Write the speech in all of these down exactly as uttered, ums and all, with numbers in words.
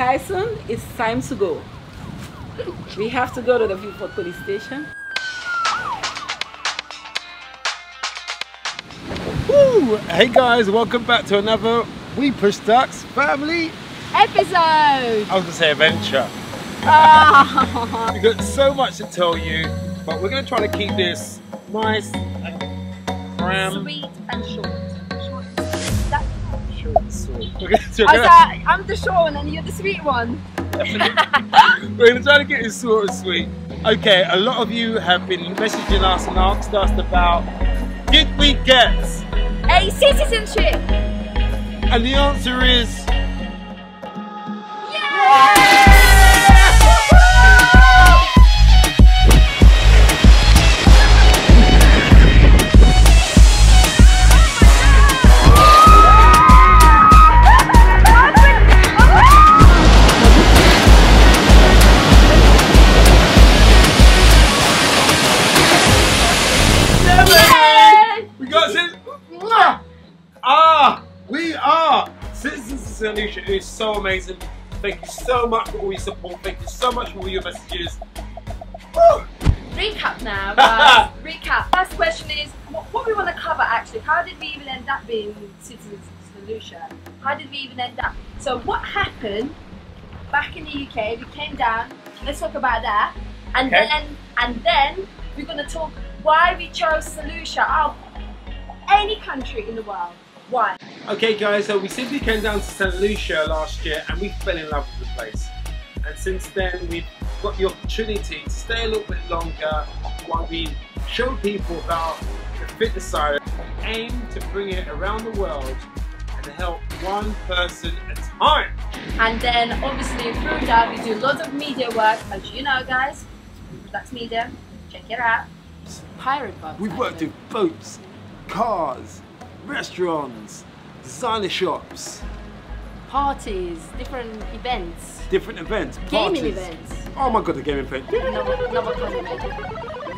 sky soon, it's time to go. We have to go to the Vieux Fort Police Station. Woo! Hey guys, welcome back to another We Push Ducks Family episode. I was going to say adventure. Oh. We've got so much to tell you, but we're going to try to keep this nice and cram. Sweet and short. Sweet. We're gonna, we're gonna, like, I'm the short one and you're the sweet one. We're going to try to get it sort of sweet. Okay, a lot of you have been messaging us and asked us about, did we get a citizenship? And the answer is yeah! Saint Lucia, it is so amazing. Thank you so much for all your support. Thank you so much for all your messages. Woo! Recap now, guys. Recap. First question is, what, what we want to cover actually, how did we even end up being citizens of Saint Lucia? How did we even end up? So what happened back in the U K, we came down, let's talk about that. And okay. then and then we're going to talk why we chose Saint Lucia out of any country in the world. Why? Okay guys, so we simply came down to Saint Lucia last year and we fell in love with the place. And since then we've got the opportunity to stay a little bit longer while we show people about the fitness side. We aim to bring it around the world and help one person at a time. And then obviously through that we do lots of media work, as you know guys. That's media, check it out. Pirate boats. We've worked with boats, cars, restaurants, designer shops, parties, different events, different events, gaming parties. events. Oh my god, the gaming event! Another, another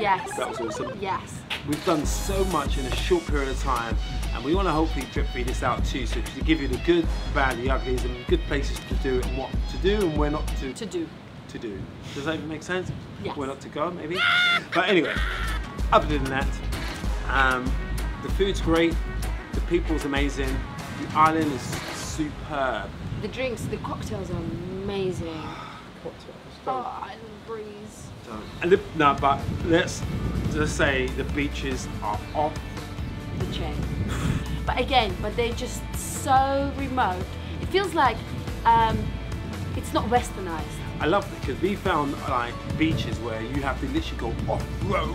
yes, that was awesome. Yes, we've done so much in a short period of time, and we want to hopefully drip feed this out too, so to give you the good, bad, the uglies, and good places to do and what to do and where not to to do to do. Does that even make sense? Yes. Where not to go, maybe. But anyway, other than that, um, the food's great. The people's amazing, the island is superb. The drinks, the cocktails are amazing. Cocktails. Oh, island breeze. Don't. And the, no, but let's just say the beaches are off the chain. But again, but they're just so remote. It feels like um, it's not westernized. I love it because we found like beaches where you have to literally go off-road.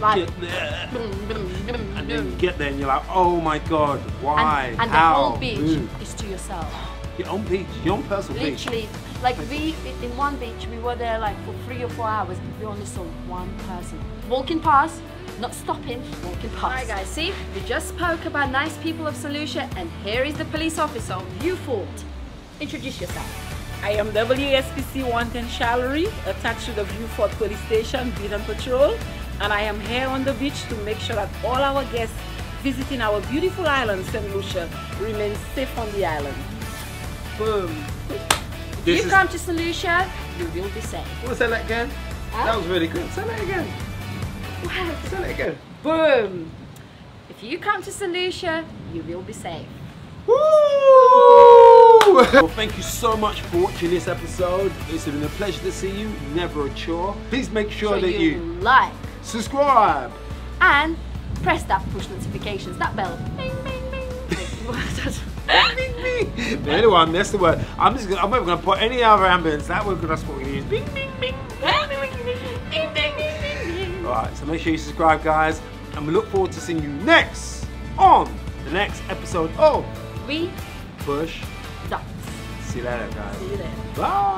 Like, get there. And then you get there and you're like, oh my god, why? And, and the Ow. whole beach Ooh. is to yourself. Your own beach, your own personal Literally, beach. Literally, like we, in one beach, we were there like for three or four hours. We only saw one person. Walking past, not stopping, walking past. Alright guys, see, we just spoke about nice people of Saint Lucia and here is the police officer of Vieux Fort. Introduce yourself. I am W S P C one ten Shalery, attached to the Vieux Fort Police Station, beat and patrol. And I am here on the beach to make sure that all our guests visiting our beautiful island, Saint Lucia, remain safe on the island. Boom. If this you come to Saint Lucia, you will be safe. Well, say that again. Huh? That was really good. Say that again. What? Say that again. Boom. If you come to Saint Lucia, you will be safe. Woo! Well, thank you so much for watching this episode. It's been a pleasure to see you, never a chore. Please make sure so that you, you like, subscribe, and press that push notifications, that bell. Bing, bing, bing. Bing, bing. Anyone, that's the word. I'm just gonna, I'm not going to put any other ambience. That word, that's what we're going to use. Bing, bing, bing. Bing, bing, bing, bing. Alright, so make sure you subscribe, guys, and we look forward to seeing you next on the next episode of We Push Ducks. See you later, guys. See you later. Bye.